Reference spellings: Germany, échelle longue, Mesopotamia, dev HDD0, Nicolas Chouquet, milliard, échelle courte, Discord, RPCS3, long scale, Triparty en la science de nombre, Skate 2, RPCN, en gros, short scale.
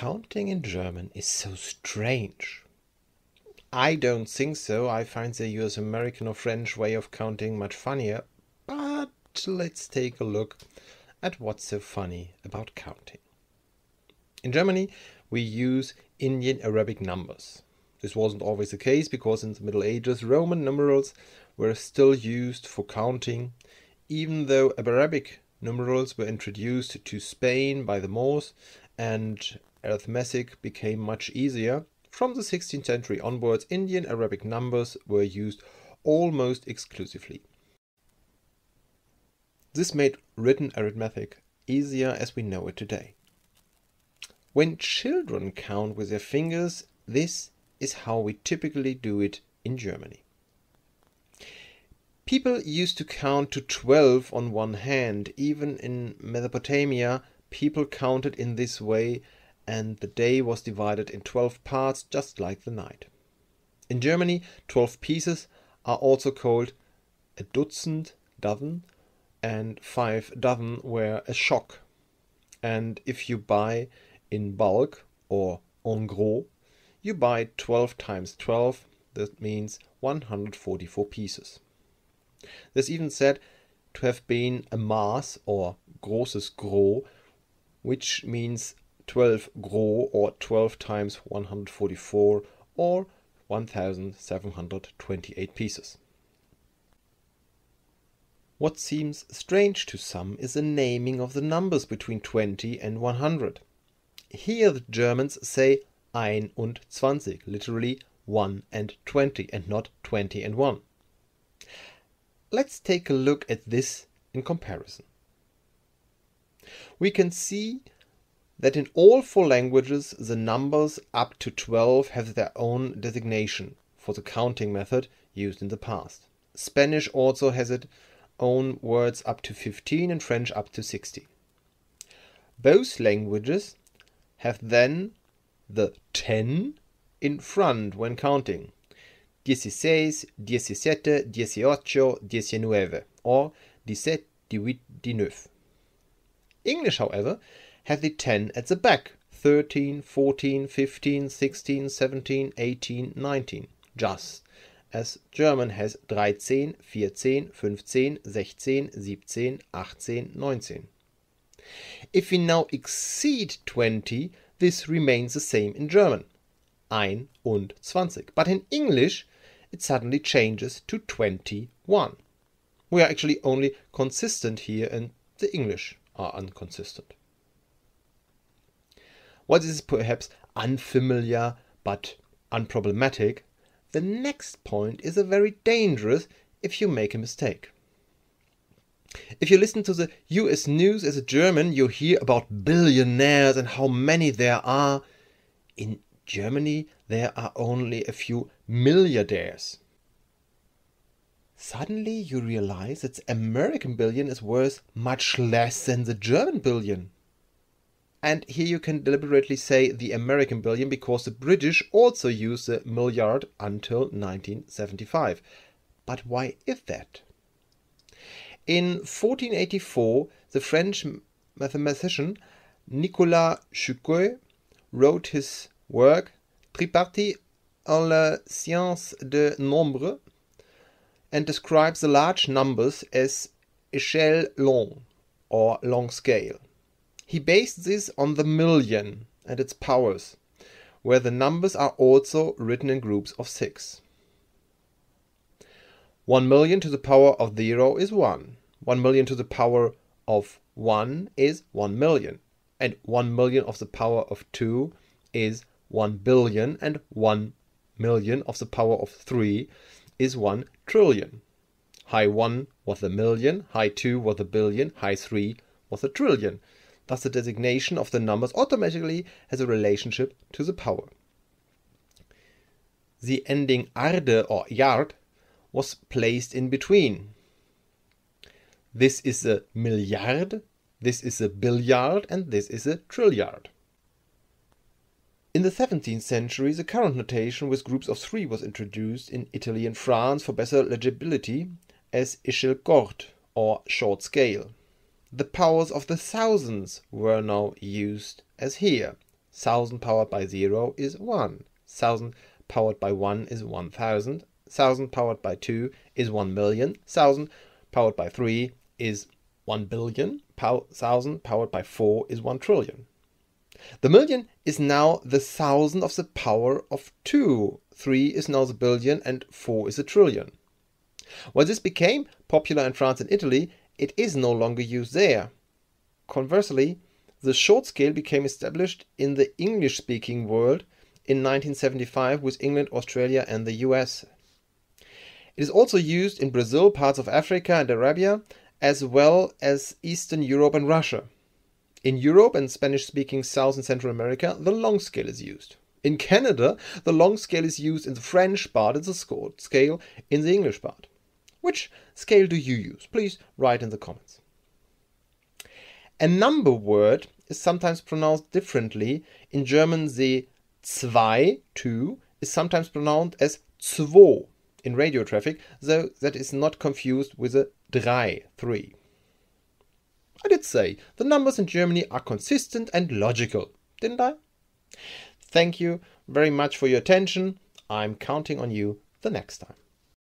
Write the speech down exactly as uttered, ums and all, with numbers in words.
counting in German is so strange. I don't think so. I find the U S American or French way of counting much funnier. But let's take a look at what's so funny about counting. In Germany, we use Indian Arabic numbers. This wasn't always the case because in the Middle Ages, Roman numerals were still used for counting, even though Arabic numerals were introduced to Spain by the Moors and arithmetic became much easier. From the sixteenth century onwards, Indian Arabic numbers were used almost exclusively. This made written arithmetic easier as we know it today. When children count with their fingers, this is how we typically do it in Germany. People used to count to twelve on one hand. Even in Mesopotamia, people counted in this way, and the day was divided in twelve parts, just like the night. In Germany, twelve pieces are also called a Dutzend, dozen, and five dozen were a shock. And if you buy in bulk or en gros, you buy twelve times twelve, that means one hundred forty-four pieces. This even said to have been a mass or großes Gros, which means twelve gros or twelve times one hundred forty-four or one thousand seven hundred twenty-eight pieces. What seems strange to some is the naming of the numbers between twenty and one hundred. Here the Germans say einundzwanzig, literally one and twenty, and not twenty and one. Let's take a look at this in comparison. We can see that in all four languages the numbers up to twelve have their own designation for the counting method used in the past. Spanish also has its own words up to fifteen and French up to sixty. Both languages have then the ten in front when counting. dieciséis, diecisiete, dieciocho, diecinueve, or diecisiete, dieciocho, diecinueve. English, however, has the ten at the back, thirteen, fourteen, fifteen, sixteen, seventeen, eighteen, nineteen, just as German has dreizehn, vierzehn, fünfzehn, sechzehn, siebzehn, achtzehn, neunzehn. If we now exceed twenty, this remains the same in German, einundzwanzig, but in English it suddenly changes to twenty-one. We are actually only consistent here and the English are inconsistent. What is perhaps unfamiliar but unproblematic, the next point is very dangerous if you make a mistake. If you listen to the U S news as a German, you hear about billionaires and how many there are. In Germany there are only a few milliardaires. Suddenly you realize that the American billion is worth much less than the German billion. And here you can deliberately say the American billion because the British also used the milliard until nineteen seventy-five. But why is that? In fourteen eighty-four, the French mathematician Nicolas Chouquet wrote his work Triparty en la science de nombre and describes the large numbers as échelle longue or long scale. He based this on the million and its powers, where the numbers are also written in groups of six. One million to the power of zero is one. One million to the power of one is one million. And one million of the power of two is one billion. And one million of the power of three is one trillion. High one was a million. High two was a billion. High three was a trillion. Thus the designation of the numbers automatically has a relationship to the power. The ending arde or yard was placed in between. This is a milliard, this is a billiard, and this is a trilliard. In the seventeenth century, the current notation with groups of three was introduced in Italy and France for better legibility as échelle courte or short scale. The powers of the thousands were now used as here. one thousand powered by zero is one. one thousand powered by one is one thousand. one thousand powered by two is one million. one thousand powered by three is one billion. one thousand powered by four is one trillion. The million is now the thousand of the power of two. three is now the billion and four is the trillion. While this became popular in France and Italy, it is no longer used there. Conversely, the short scale became established in the English-speaking world in nineteen seventy-five with England, Australia and the U S. It is also used in Brazil, parts of Africa and Arabia, as well as Eastern Europe and Russia. In Europe and Spanish-speaking South and Central America, the long scale is used. In Canada, the long scale is used in the French part and the short scale in the English part. Which scale do you use? Please write in the comments. A number word is sometimes pronounced differently. In German, the zwei, two, is sometimes pronounced as zwo in radio traffic, though that is not confused with the drei, three. I did say the numbers in Germany are consistent and logical, didn't I? Thank you very much for your attention. I'm counting on you the next time.